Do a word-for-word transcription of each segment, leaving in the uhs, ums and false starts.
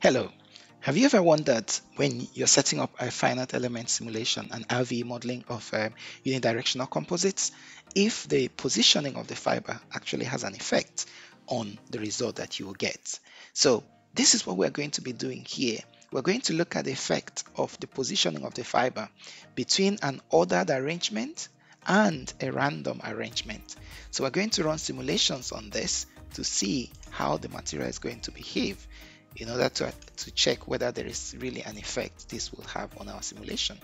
Hello, have you ever wondered when you're setting up a finite element simulation and R V E modeling of um, unidirectional composites, if the positioning of the fiber actually has an effect on the result that you will get? So this is what we're going to be doing here. We're going to look at the effect of the positioning of the fiber between an ordered arrangement and a random arrangement. So we're going to run simulations on this to see how the material is going to behave, in order to, to check whether there is really an effect this will have on our simulation.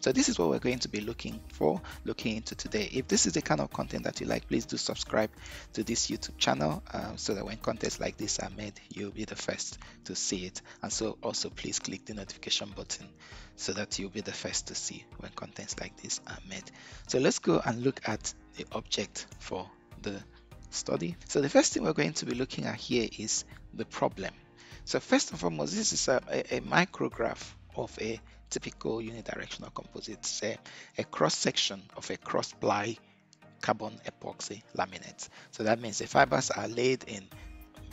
So this is what we're going to be looking for, looking into today. If this is the kind of content that you like, please do subscribe to this YouTube channel uh, so that when contents like this are made, you'll be the first to see it. And so also please click the notification button so that you'll be the first to see when contents like this are made. So let's go and look at the object for the study. So the first thing we're going to be looking at here is the problem. So first and foremost, this is a, a, a micrograph of a typical unidirectional composite, say a cross section of a cross ply carbon epoxy laminate. So that means the fibers are laid in,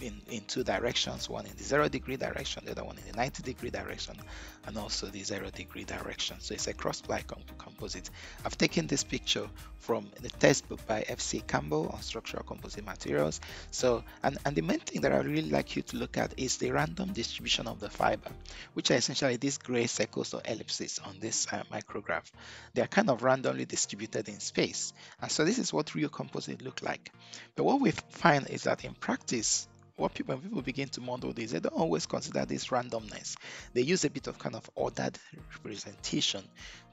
in in two directions, one in the zero degree direction, the other one in the ninety degree direction, and also the zero degree direction. So it's a cross ply com composite. I've taken this picture from the textbook by F C Campbell on structural composite materials. So and and the main thing that I really like you to look at is the random distribution of the fiber, which are essentially these gray circles or ellipses on this uh, micrograph. They are kind of randomly distributed in space, and so this is what real composite look like. But what we find is that in practice, what people, when people begin to model this, they don't always consider this randomness. They use a bit of kind of ordered representation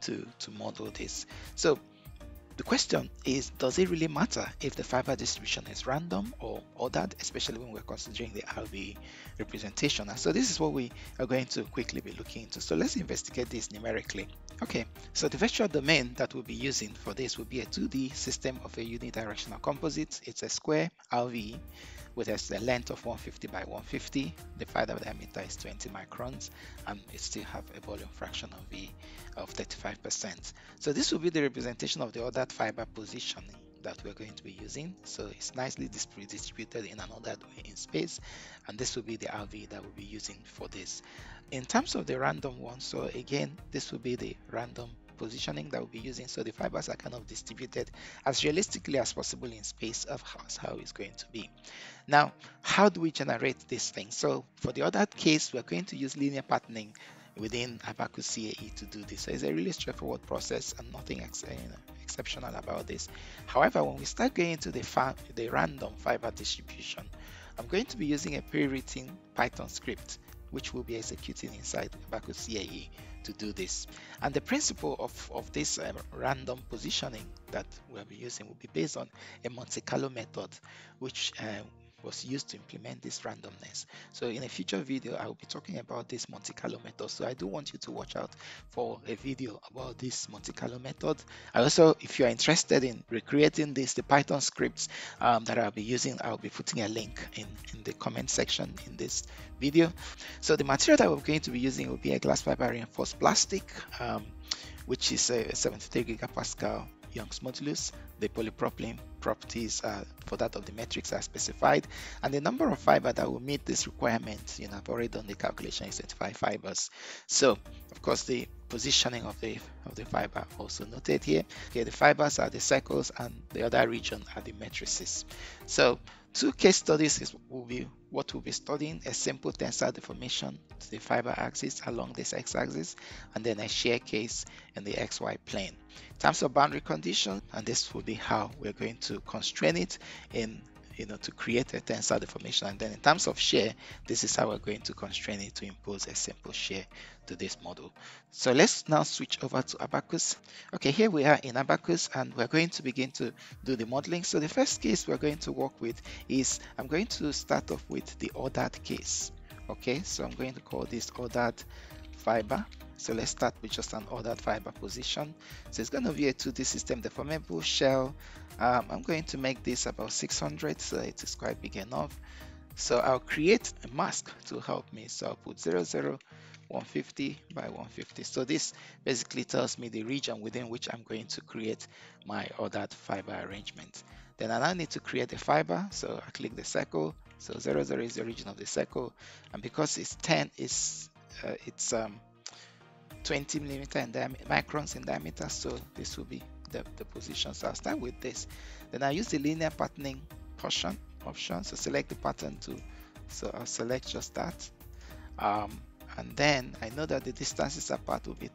to, to model this. So the question is, does it really matter if the fiber distribution is random or ordered, especially when we're considering the R V E representation? And so this is what we are going to quickly be looking into. So let's investigate this numerically. Okay, so the virtual domain that we'll be using for this will be a two D system of a unidirectional composite. It's a square R V E with a length of one fifty by one fifty. The fiber diameter is twenty microns, and it still have a volume fraction of V of thirty-five percent. So this will be the representation of the ordered fiber positioning that we're going to be using. So it's nicely distributed in another way in space, and this will be the R V E that we'll be using for this. In terms of the random one, so again, this will be the random positioning that we'll be using. So the fibers are kind of distributed as realistically as possible in space of how it's going to be. Now, how do we generate this thing? So for the other case, we're going to use linear patterning within Abaqus C A E to do this. So it's a really straightforward process and nothing ex you know, exceptional about this. However, when we start going into the, the random fiber distribution, I'm going to be using a pre-written Python script, which will be executing inside Abaqus C A E to do this. And the principle of, of this um, random positioning that we'll be using will be based on a Monte Carlo method, which uh, was used to implement this randomness. So in a future video, I will be talking about this Monte Carlo method. So I do want you to watch out for a video about this Monte Carlo method. And also, if you are interested in recreating this, the Python scripts um, that I'll be using, I'll be putting a link in, in the comment section in this video. So the material that we're going to be using will be a glass fiber reinforced plastic, um, which is a seventy-three gigapascal Young's modulus. The polypropylene properties uh, for that of the matrix are specified, and the number of fiber that will meet this requirement, you know, I've already done the calculation, is twenty-five fibers. So of course the positioning of the of the fiber also noted here. Okay, the fibers are the circles and the other region are the matrices. So two case studies is will be what we'll be studying: a simple tensile deformation to the fiber axis along this x-axis, and then a shear case in the xy plane. In terms of boundary conditions, and this will be how we're going to constrain it in, you know, to create a tensile deformation. And then in terms of shear, this is how we're going to constrain it to impose a simple shear to this model. So let's now switch over to Abaqus. Okay, here we are in Abaqus, and we're going to begin to do the modeling. So the first case we're going to work with is, I'm going to start off with the ordered case. Okay, so I'm going to call this ordered fiber. So let's start with just an ordered fiber position. So it's going to be a two D system, deformable shell. Um, I'm going to make this about six hundred, so it is quite big enough. So I'll create a mask to help me. So I'll put zero, zero, one fifty by one fifty. So this basically tells me the region within which I'm going to create my ordered fiber arrangement. Then I now need to create a fiber, so I click the circle. So zero zero is the region of the circle, and because it's ten, it's uh, it's um, twenty millimeter in microns in diameter. So this will be the, the position. So I'll start with this. Then I use the linear patterning portion option. So select the pattern tool. So I'll select just that, um, and then I know that the distances apart will be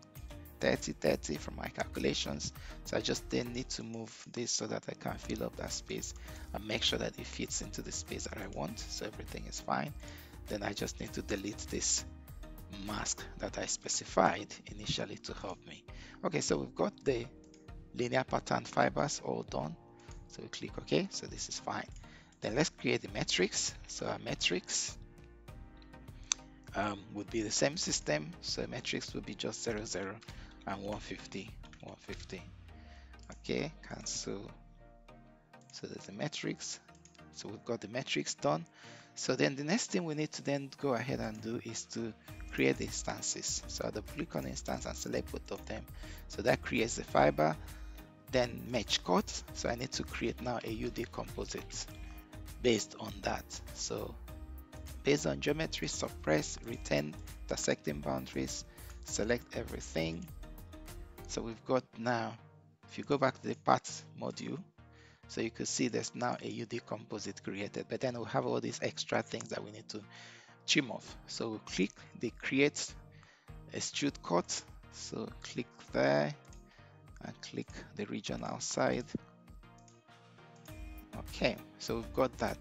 thirty, thirty from my calculations. So I just then need to move this so that I can fill up that space and make sure that it fits into the space that I want. So everything is fine. Then I just need to delete this mask that I specified initially to help me. Okay, so we've got the linear pattern fibers all done. So we click OK. So this is fine. Then let's create the matrix. So our matrix um, would be the same system. So matrix would be just zero, zero. And one fifty, one fifty. Okay, cancel. So there's the matrix. So we've got the matrix done. So then the next thing we need to then go ahead and do is to create the instances. So the polygon instance and select both of them. So that creates the fiber. Then match cut. So I need to create now a U D composite based on that. So based on geometry, suppress, retain intersecting boundaries, select everything. So we've got now, if you go back to the parts module, so you can see there's now a U D composite created, but then we'll have all these extra things that we need to trim off. So we'll click the create extrude cut. So click there and click the region outside. Okay, so we've got that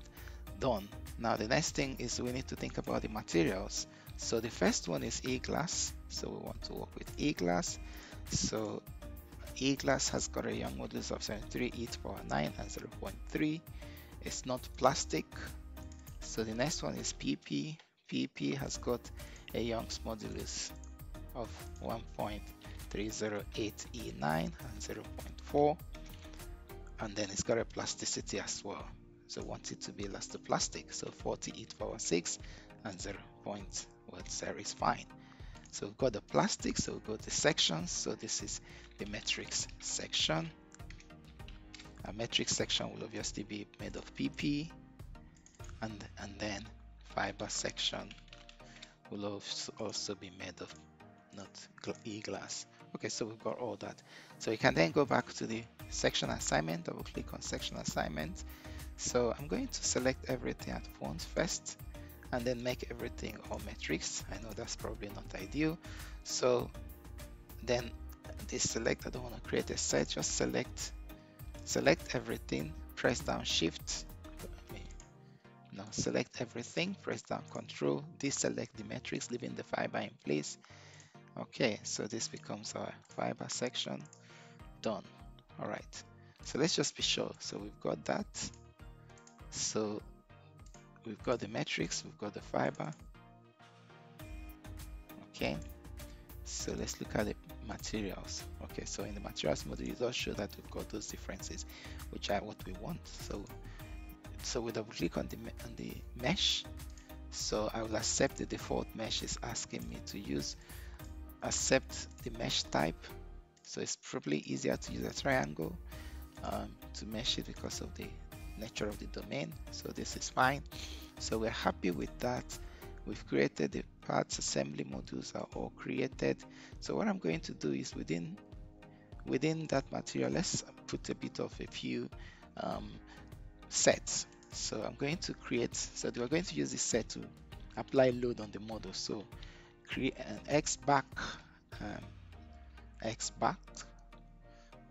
done. Now the next thing is we need to think about the materials. So the first one is E-glass. So we want to work with E-glass. So E-glass has got a Young modulus of seventy-three e to the power nine and zero point three. It's not plastic. So the next one is P P. P P has got a Young's modulus of one point three zero eight e to the nine and zero point four. And then it's got a plasticity as well. So we want it to be elastoplastic. So forty e to the power six and zero point one zero is fine. So we've got the plastic, so we've got the sections. So this is the matrix section. A matrix section will obviously be made of P P, and and then fiber section will also be made of not E-glass. Okay, so we've got all that. So we can then go back to the section assignment. Double click on section assignment. So I'm going to select everything at once first, and then make everything all matrix. I know that's probably not ideal. So then this select, I don't want to create a set, just select, select everything, press down shift, no, select everything, press down control, deselect the matrix, leaving the fiber in place. Okay, so this becomes our fiber section, done. All right, so let's just be sure. So we've got that. So we've got the matrix, we've got the fiber. Okay, so let's look at the materials. Okay, so in the materials module, it does show that we've got those differences, which are what we want. So, so we double click on the on the mesh. So I will accept the default mesh is asking me to use. Accept the mesh type. So it's probably easier to use a triangle um, to mesh it because of the nature of the domain. So this is fine. So we're happy with that. We've created the parts, assembly modules are all created. So what I'm going to do is within within that material, let's put a bit of a few um, sets. So I'm going to create, so we're going to use this set to apply load on the model. So create an X back, um, X back.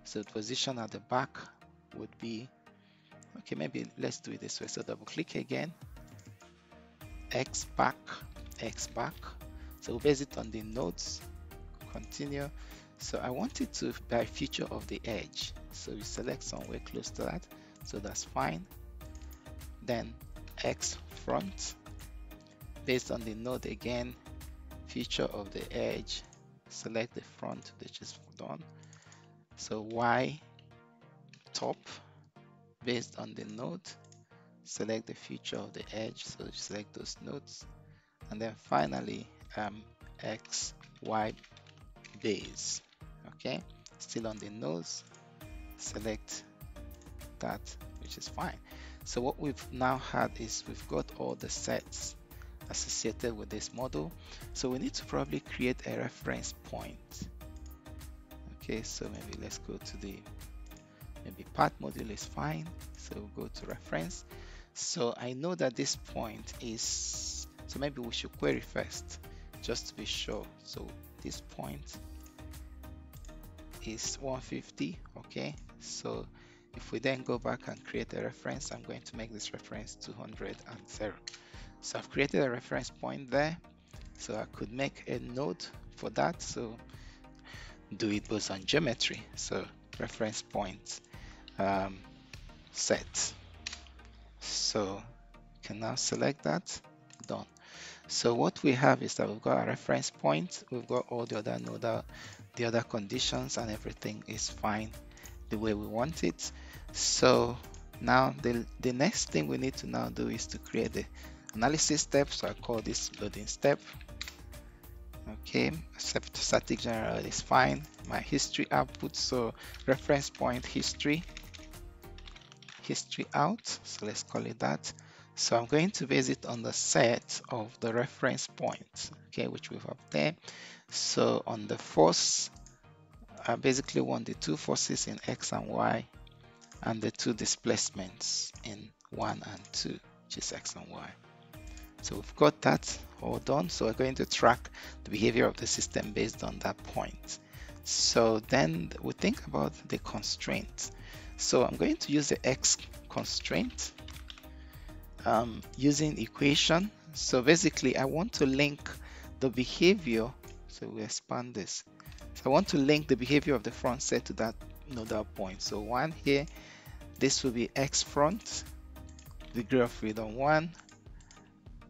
So the position at the back would be, okay, maybe let's do it this way. So double click again, X back, X back. So we'll base it on the nodes, continue. So I want it to by feature of the edge. So we select somewhere close to that. So that's fine. Then X front, based on the node again, feature of the edge, select the front, which is done. So Y top, based on the node, select the feature of the edge, so select those nodes. And then finally um, X, Y base. Okay, still on the nose, select that, which is fine. So what we've now had is we've got all the sets associated with this model. So we need to probably create a reference point. Okay, so maybe let's go to the, maybe path module is fine. So we'll go to reference. So I know that this point is, so maybe we should query first just to be sure. So this point is one fifty. Okay, so if we then go back and create a reference, I'm going to make this reference two hundred and zero. So I've created a reference point there. So I could make a node for that. So do it based on geometry. So reference point um, set. So you can now select that, done. So what we have is that we've got a reference point. We've got all the other nodal, the other conditions, and everything is fine the way we want it. So now the, the next thing we need to now do is to create the analysis step. So I call this loading step. Okay, except static general is fine. My history output, so reference point history, history out, so let's call it that. So I'm going to base it on the set of the reference points, okay, which we have there. So on the force, I basically want the two forces in X and Y and the two displacements in one and two, which is X and Y. So we've got that all done. So we're going to track the behavior of the system based on that point. So then we think about the constraint. So I'm going to use the X constraint um, using equation. So basically I want to link the behavior. So we expand this. So I want to link the behavior of the front set to that nodal point. So one here, this will be X front, degree of freedom one,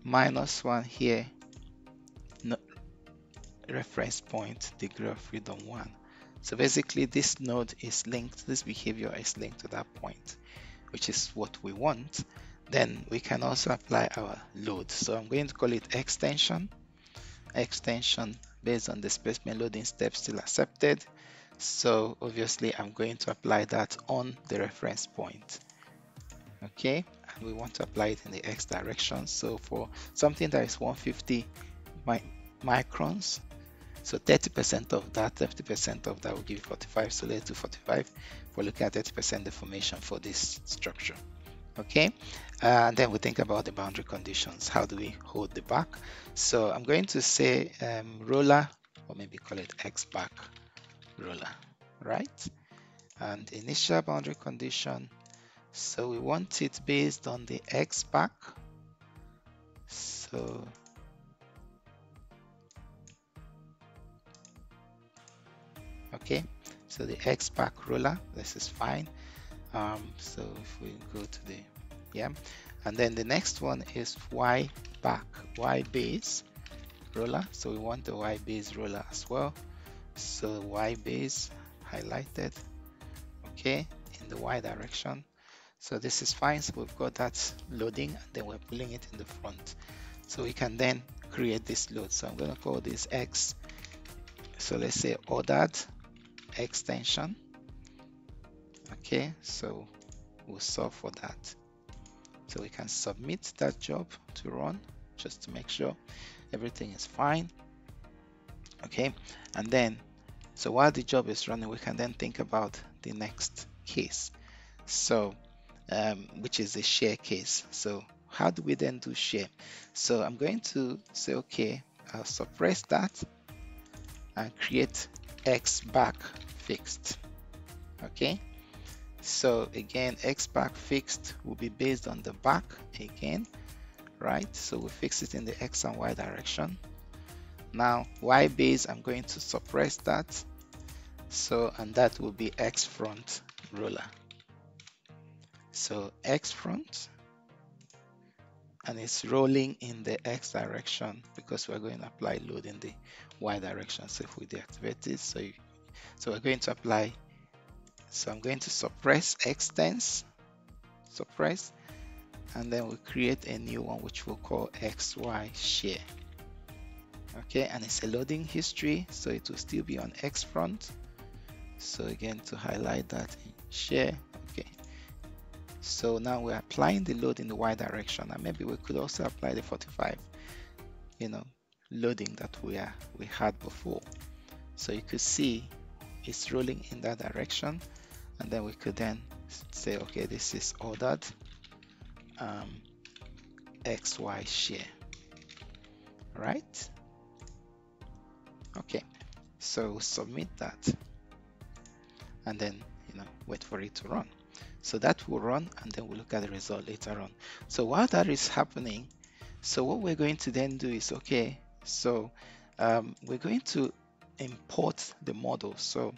minus one here, no, reference point, degree of freedom one. So basically this node is linked, this behavior is linked to that point, which is what we want. Then we can also apply our load. So I'm going to call it extension, extension based on displacement loading step still accepted. So obviously I'm going to apply that on the reference point. Okay, and we want to apply it in the X direction. So for something that is one hundred fifty mic microns, so thirty percent of that, fifty percent of that will give you forty-five. So let's do forty-five. We're looking at thirty percent deformation for this structure. Okay, uh, and then we think about the boundary conditions. How do we hold the back? So I'm going to say um, roller, or maybe call it X back roller, right? And initial boundary condition. So we want it based on the X back. So okay, so the X back roller, this is fine. Um, so if we go to the, yeah, and then the next one is Y back, Y base roller. So we want the Y base roller as well. So Y base highlighted, okay, in the Y direction. So this is fine. So we've got that loading, and then we're pulling it in the front. So we can then create this load. So I'm going to call this X. So let's say ordered extension. Okay, so we'll solve for that. So we can submit that job to run just to make sure everything is fine. Okay, and then, so while the job is running, we can then think about the next case. So Um, which is the share case. So how do we then do share? So I'm going to say, okay, I'll suppress that and create X back fixed. Okay, so again, X back fixed will be based on the back again, right? So we fix it in the X and Y direction. Now Y base, I'm going to suppress that. So, and that will be X front roller. So X front, and it's rolling in the X direction because we're going to apply load in the Y direction. So if we deactivate it, so you, so we're going to apply. So I'm going to suppress extends, suppress, and then we we'll create a new one which we'll call X Y share. okay, and it's a loading history, so it will still be on X front. So again, to highlight that in share, okay. So now we're applying the load in the Y direction, and maybe we could also apply the forty-five, you know, loading that we are we had before. So you could see it's rolling in that direction, and then we could then say, okay, this is ordered um, X Y share, right? Okay, so submit that, and then you know wait for it to run. So that will run, and then we'll look at the result later on. So while that is happening, so what we're going to then do is, okay, so um, we're going to import the model. So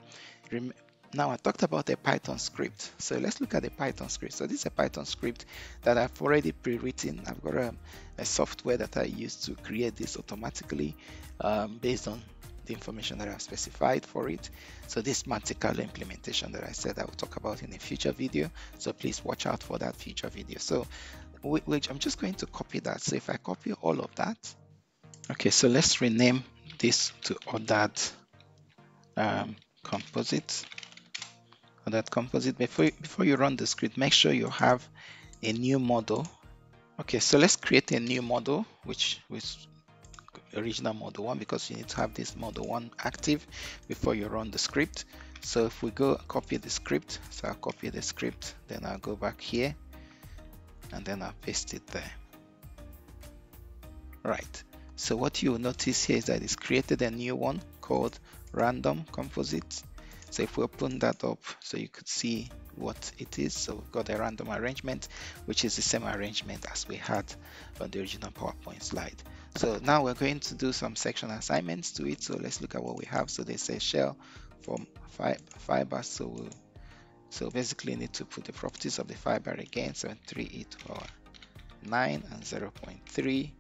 now I talked about the Python script. So let's look at the Python script. So this is a Python script that I've already pre-written. I've got a, a software that I use to create this automatically um, based on the information that I've specified for it. So this Monte Carlo implementation that I said I will talk about in a future video. So please watch out for that future video. So which I'm just going to copy that. So if I copy all of that, okay, so let's rename this to ordered um, composite. Ordered composite. Before, before you run the script, make sure you have a new model. Okay, so let's create a new model, which which original model one, because you need to have this model one active before you run the script. So if we go copy the script, so I'll copy the script, then I'll go back here and then I'll paste it there. Right, so what you will notice here is that it's created a new one called random composite. So if we open that up, so you could see what it is. So we've got a random arrangement, which is the same arrangement as we had on the original PowerPoint slide. So now we're going to do some section assignments to it. So let's look at what we have. So they say shell from fiber. So we'll, so basically need to put the properties of the fiber again. So three, eight, or nine, and zero point three,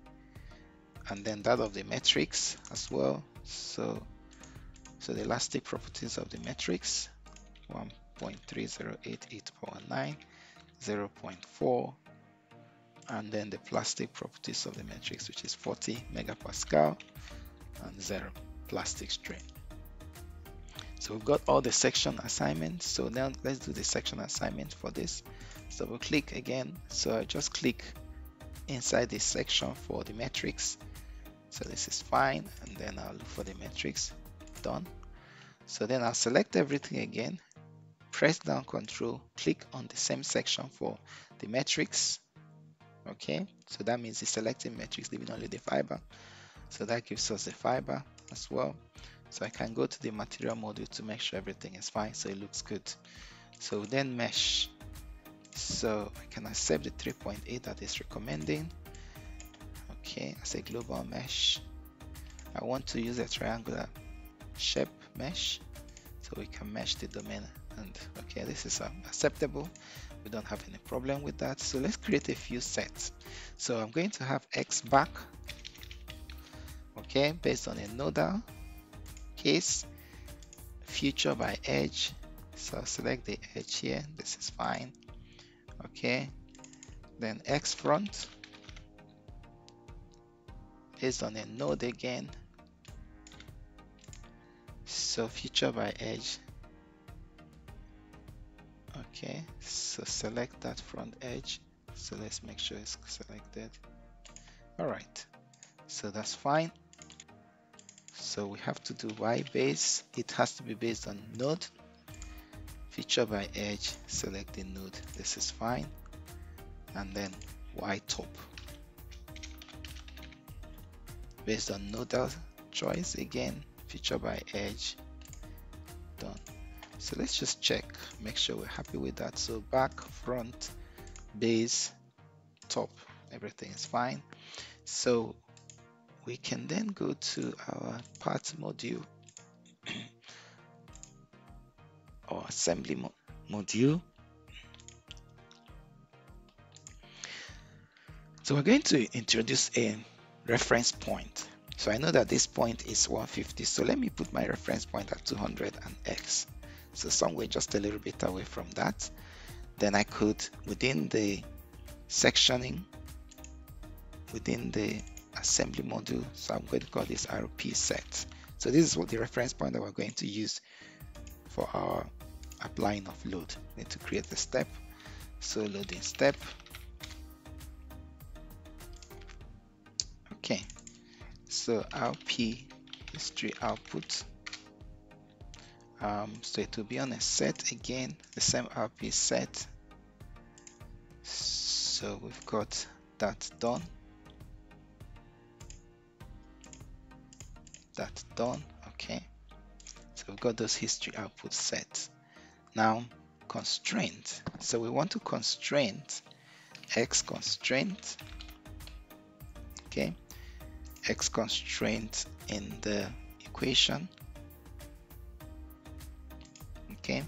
and then that of the matrix as well. So so the elastic properties of the matrix one point three zero eight, eight point nine, zero point four, and then the plastic properties of the matrix, which is forty megapascal and zero plastic strain. So we've got all the section assignments. So now let's do the section assignment for this. So we'll click again. So I just click inside this section for the matrix. So this is fine. And then I'll look for the matrix. Done. So then I'll select everything again. Press down Control, click on the same section for the matrix. Okay, so that means it's selecting matrix, leaving only the fiber. So that gives us the fiber as well. So I can go to the material module to make sure everything is fine, so it looks good. So then mesh. So I can accept the three point eight that is recommending. Okay, as a global mesh. I want to use a triangular shape mesh, so we can mesh the domain. And okay, this is um, acceptable. We don't have any problem with that. So let's create a few sets. So I'm going to have X back, okay, based on a nodal case, future by edge. So I'll select the edge here. This is fine. Okay, then X front based on a node again. So future by edge. Okay, so select that front edge. So let's make sure it's selected. All right, so that's fine. So we have to do Y base. It has to be based on node. Feature by edge, select the node. This is fine. And then Y top. Based on nodal choice again, feature by edge, done. So let's just check, make sure we're happy with that. So back, front, base, top, everything is fine. So we can then go to our part module or assembly mo module. So we're going to introduce a reference point. So I know that this point is one fifty. So let me put my reference point at two hundred and X. So somewhere just a little bit away from that. Then I could, within the sectioning, within the assembly module, so I'm going to call this R P set. So this is what the reference point that we're going to use for our applying of load. We need to create the step, so loading step. Okay, so R P history output. Um, so it will be on a set again, the same R P set. So we've got that done, that done. Okay, so we've got those history output set. Now constraint. So we want to constraint X constraint. Okay, X constraint in the equation. Okay,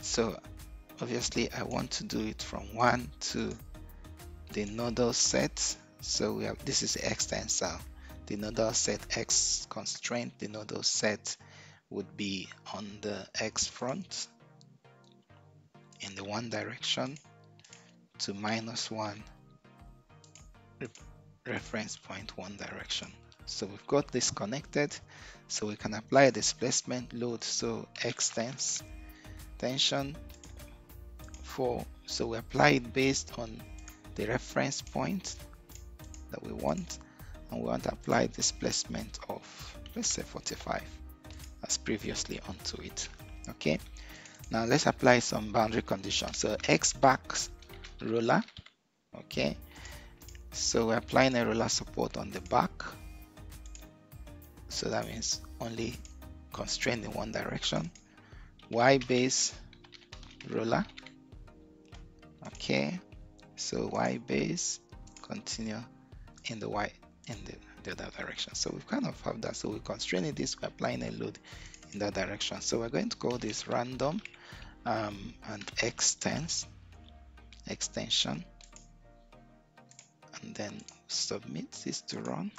so obviously I want to do it from one to the nodal set. So we have, this is X tensor. The nodal set X constraint, the nodal set would be on the X front in the one direction to minus one reference point one direction. So we've got this connected, so we can apply a displacement load. So X tens tension four. So we apply it based on the reference point that we want, and we want to apply displacement of, let's say, forty-five as previously onto it. Okay, now let's apply some boundary conditions. So X back roller. Okay, so we're applying a roller support on the back, so that means only constrained in one direction. Y base roller. Okay, so Y base continue in the Y in the, the other direction. So we kind of have that. So we constrained this, we're applying a load in that direction. So we're going to call this random um, and extends extension, and then submit this to run.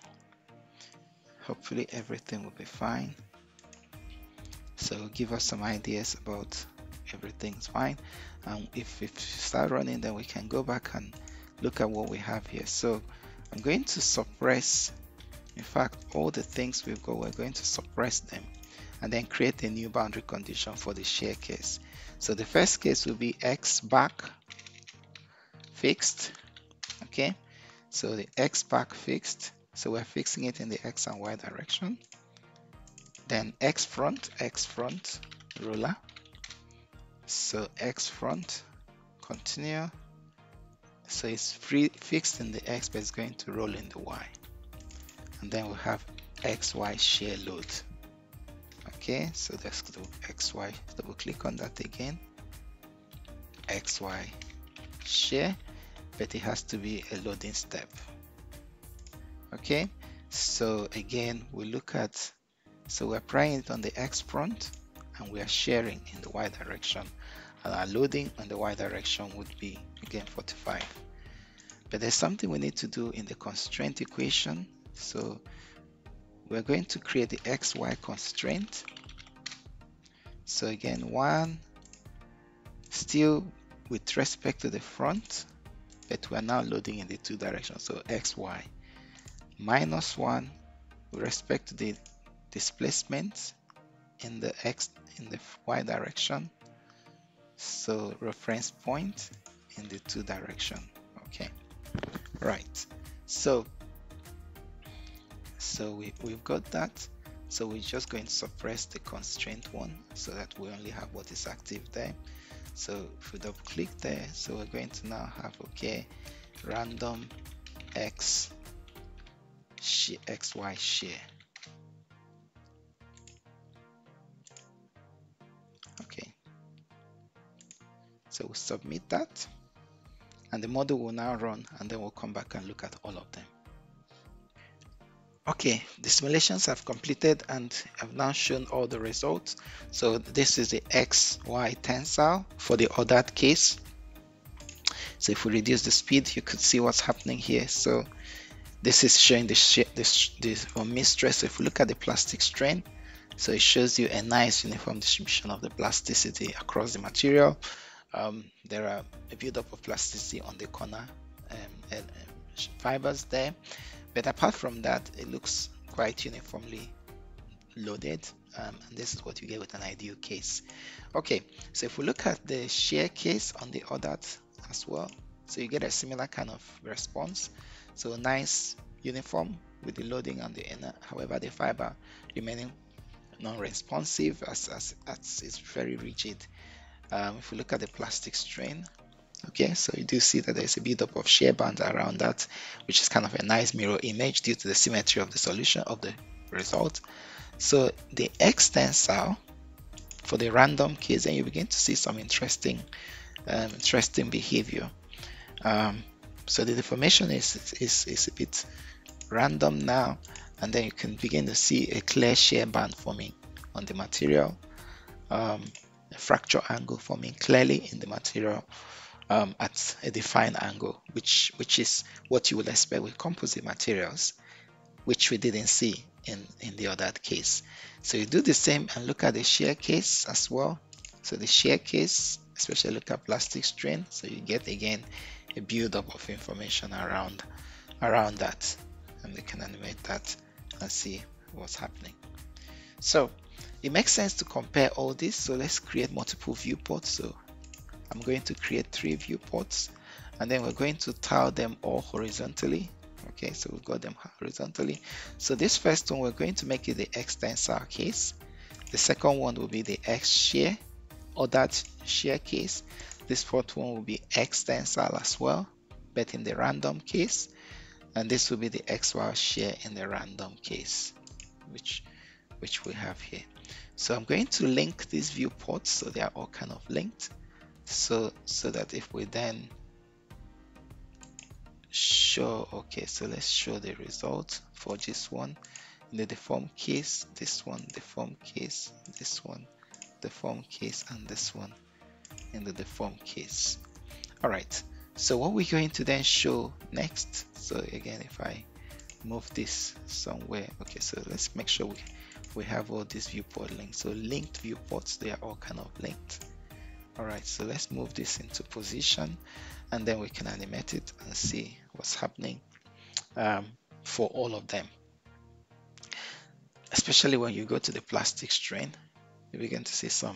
Hopefully everything will be fine. So give us some ideas about everything's fine, and if we start running, then we can go back and look at what we have here. So I'm going to suppress, in fact, all the things we've got, we're going to suppress them and then create a new boundary condition for the shear case. So the first case will be X back fixed. Okay, so the X back fixed, so we're fixing it in the X and Y direction. Then X front, X front roller, so X front continue. So it's free fixed in the X, but it's going to roll in the Y. And then we have X Y shear load. Okay, so that's the X Y, double click on that again. X Y shear, but it has to be a loading step. Okay, so again we look at, so we're applying it on the X front and we are shearing in the Y direction, and our loading on the Y direction would be again forty-five. But there's something we need to do in the constraint equation. So we're going to create the X Y constraint. So again, one still with respect to the front, but we're now loading in the two directions. So X Y minus one with respect to the displacement in the X in the Y direction, so reference point in the two direction. Okay, right, so so we, we've got that. So we're just going to suppress the constraint one so that we only have what is active there. So if we double click there, so we're going to now have, okay, random X shear, X Y shear. So we'll submit that, and the model will now run, and then we'll come back and look at all of them. Okay, the simulations have completed, and I've now shown all the results. So this is the X Y tensor for the ordered case. So if we reduce the speed, you could see what's happening here. So this is showing the, the, the von Mises stress. If we look at the plastic strain, so it shows you a nice uniform distribution of the plasticity across the material. Um, there are a build-up of plasticity on the corner um, and, and fibers there, But apart from that, it looks quite uniformly loaded, um, and this is what you get with an ideal case. Okay, so if we look at the shear case on the other as well, so you get a similar kind of response. So nice uniform with the loading on the inner, however the fiber remaining non-responsive as, as, as it's very rigid. Um, if we look at the plastic strain, okay, so you do see that there's a buildup of shear bands around that, which is kind of a nice mirror image due to the symmetry of the solution of the result. So the X tensile for the random case, and you begin to see some interesting um, interesting behavior. Um, so the deformation is, is, is a bit random now, and then you can begin to see a clear shear band forming on the material, um, a fracture angle forming clearly in the material um, at a defined angle, which which is what you would expect with composite materials, which we didn't see in in the other case. So you do the same and look at the shear case as well. So the shear case, especially look at plastic strain, so you get again a build-up of information around around that, and we can animate that and see what's happening. So it makes sense to compare all this. So let's create multiple viewports. So I'm going to create three viewports, and then we're going to tile them all horizontally. Okay, so we've got them horizontally. So this first one, we're going to make it the X tensile case. The second one will be the X shear or that shear case. This fourth one will be X tensile as well, but in the random case. And this will be the X Y shear in the random case, which which we have here. So I'm going to link these viewports, so they are all kind of linked, so so that if we then show, okay, so let's show the result for this one in the deform case, this one deform case, this one deform case, and this one in the deform case. All right, so what we're going to then show next, so again, if I move this somewhere, okay, so let's make sure we, we have all these viewport links. So linked viewports, they are all kind of linked. All right, so let's move this into position, and then we can animate it and see what's happening um, for all of them. Especially when you go to the plastic strain, you begin to see some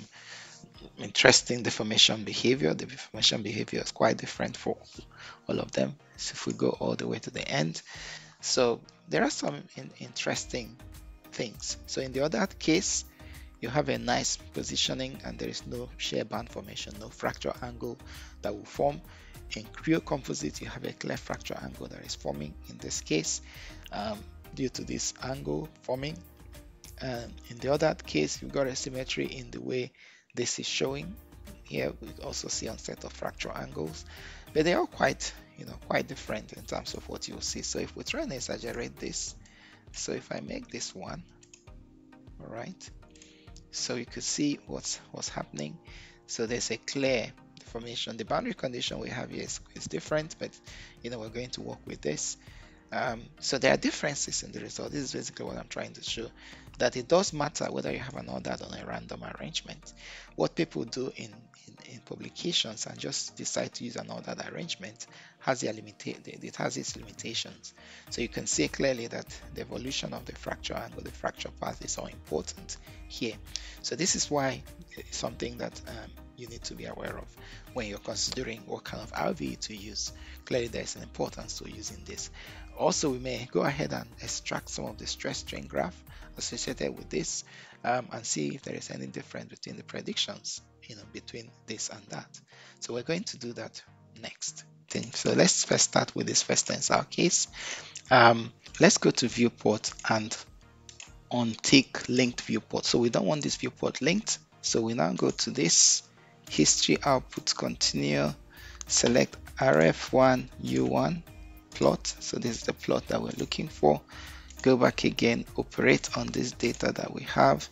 interesting deformation behavior. The deformation behavior is quite different for all of them. So if we go all the way to the end, so there are some in interesting things. So in the other case, you have a nice positioning, and there is no shear band formation, no fracture angle that will form. In Creo composite, you have a clear fracture angle that is forming in this case um, due to this angle forming. And in the other case, you've got a symmetry in the way this is showing. Here we also see onset of fracture angles, but they are quite, you know, quite different in terms of what you'll see. So if we try and exaggerate this, so if I make this one, all right, so you could see what's what's happening. So there's a clear deformation. The boundary condition we have here is, is different, but you know, we're going to work with this. Um, so there are differences in the result. This is basically what I'm trying to show, that it does matter whether you have an ordered or a random arrangement. What people do in, in, in publications and just decide to use an ordered arrangement has their limita- it has its limitations. So you can see clearly that the evolution of the fracture angle, the fracture path is all important here. So this is why it's something that um, you need to be aware of when you're considering what kind of R V E to use. Clearly there's an importance to using this. Also, we may go ahead and extract some of the stress strain graph associated with this um, and see if there is any difference between the predictions, you know, between this and that. So we're going to do that next thing. So let's first start with this first tensile case. Um, let's go to viewport and untick linked viewport. So we don't want this viewport linked. So we now go to this history output, continue, select R F one U one plot. So this is the plot that we're looking for. Go back again, operate on this data that we have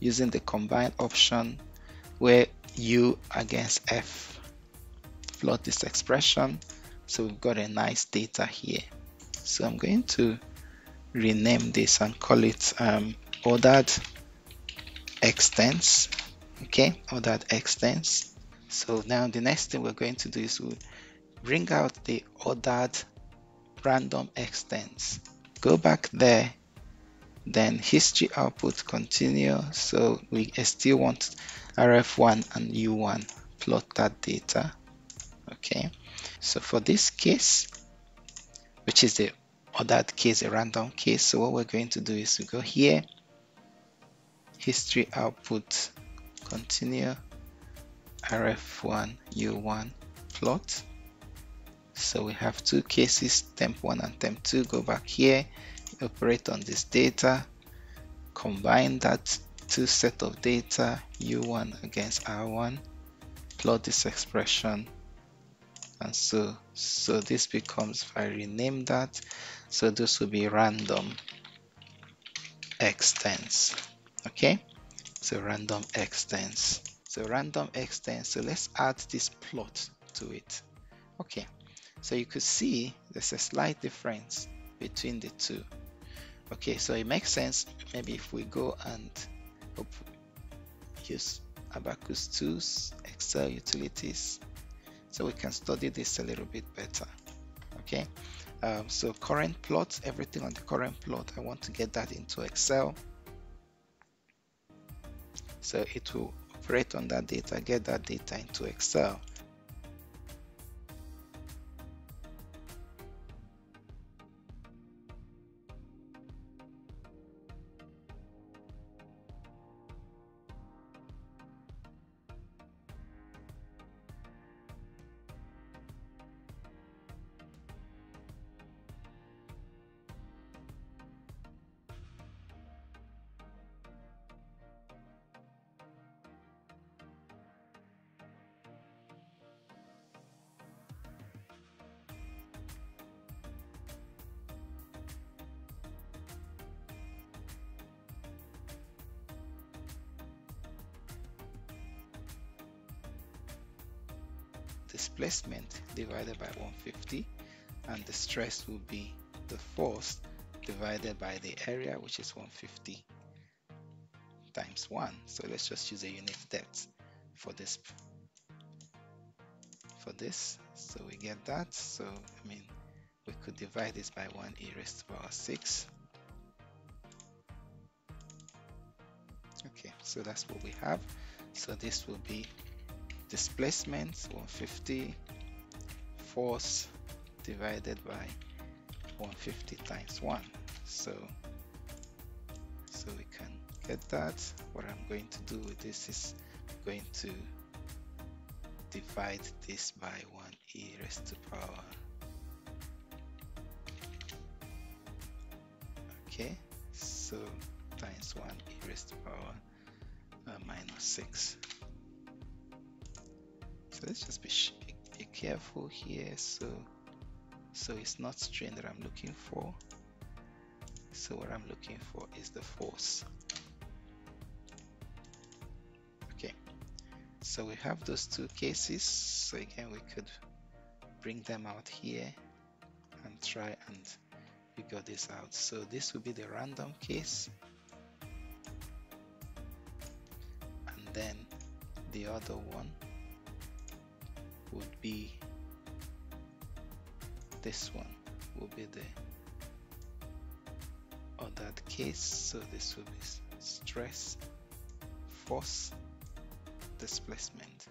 using the combine option, where U against F, plot this expression. So we've got a nice data here. So I'm going to rename this and call it um, ordered extents. Okay, ordered extents. So now the next thing we're going to do is we we'll bring out the ordered random extents. go back there, then history output continue. So we still want R F one and U one, plot that data. Okay, so for this case, which is the ordered case, a random case, so what we're going to do is to go here, history output continue, R F one U one plot. So we have two cases, temp one and temp two. Go back here, operate on this data, combine that two set of data, U one against R one, plot this expression, and so so this becomes, if I rename that, so this will be random extends. Okay, so random extends, so random extends. So let's add this plot to it. Okay, so you could see there's a slight difference between the two. Okay, so it makes sense. Maybe if we go and use Abaqus tools, Excel utilities, so we can study this a little bit better. Okay, um, so current plot, everything on the current plot, I want to get that into Excel. So it will operate on that data, get that data into Excel. Displacement divided by one hundred fifty, and the stress will be the force divided by the area, which is one hundred fifty times one. So let's just use a unit depth for this for this so we get that. So I mean, we could divide this by one e raised to the power six. Okay, so that's what we have. So this will be displacement one hundred fifty, force divided by one hundred fifty times one. So so we can get that. What I'm going to do with this is going to divide this by one e raised to power. Okay, so times one e raised to power uh, minus six. Let's just be, be careful here, so so it's not strain that I'm looking for. So what I'm looking for is the force. Okay, so we have those two cases. So again, we could bring them out here and try and figure this out. So this will be the random case, and then the other one would be this one will be the ordered case. So this will be stress, force, displacement.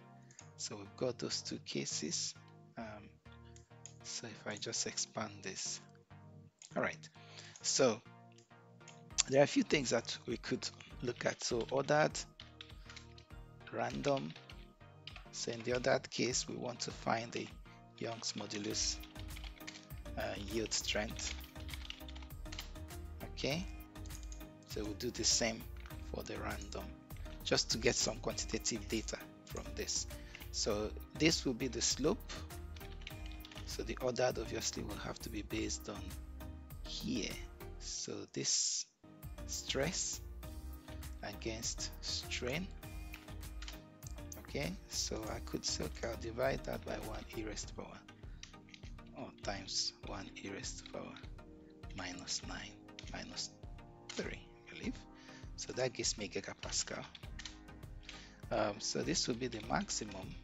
So we've got those two cases. Um, so if I just expand this, all right, so there are a few things that we could look at. So ordered, random. So in the other case, we want to find the Young's modulus, uh, yield strength. Okay, so we'll do the same for the random, just to get some quantitative data from this. So this will be the slope. So the ordered obviously will have to be based on here. So this stress against strain. Okay, so I could say, okay, I'll divide that by one e raised to power, or times one e raised to power minus nine minus three, I believe. So that gives me gigapascal. Um, so this will be the maximum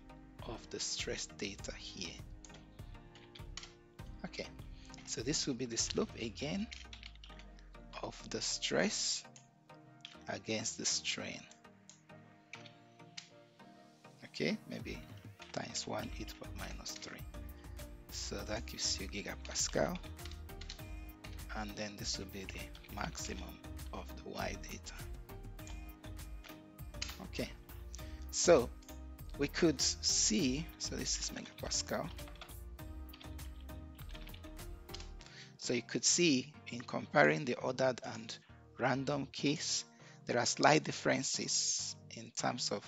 of the stress data here. Okay, so this will be the slope again. of the stress against the strain. Okay, maybe times one e to the power minus three. So that gives you gigapascal, and then this will be the maximum of the Y data. Okay, so we could see, so this is megapascal. So you could see in comparing the ordered and random case, there are slight differences in terms of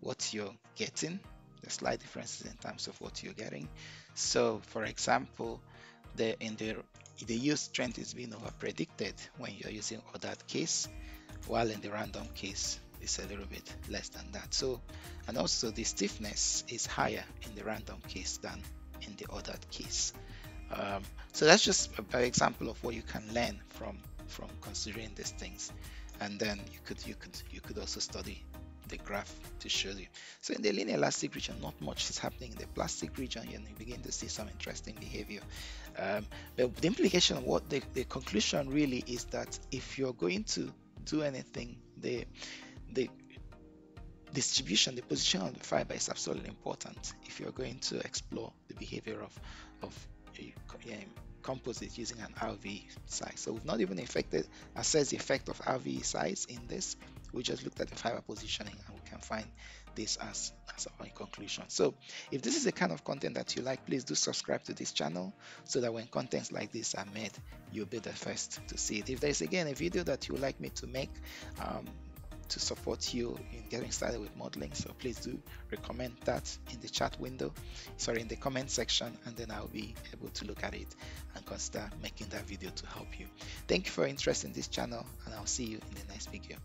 what you're getting. The slight differences in terms of what you're getting. So for example, the in the the yield strength is being over predicted when you're using ordered case, while in the random case it's a little bit less than that. So, and also the stiffness is higher in the random case than in the ordered case. Um, so that's just an example of what you can learn from from considering these things, and then you could you could you could also study the graph to show you. So in the linear elastic region, not much is happening. In the plastic region, you begin to see some interesting behavior. Um, but the implication, what the, the conclusion really is that if you're going to do anything, the the distribution, the position of the fiber is absolutely important if you're going to explore the behavior of of a composite using an R V E size. So we've not even affected assess the effect of R V E size in this. We just looked at the fiber positioning, and we can find this as, as our conclusion. So if this is the kind of content that you like, please do subscribe to this channel so that when contents like this are made, you'll be the first to see it. If there's again a video that you would like me to make um, to support you in getting started with modeling, so please do recommend that in the chat window, sorry, in the comment section, and then I'll be able to look at it and consider making that video to help you. Thank you for your interest in this channel, and I'll see you in the next video.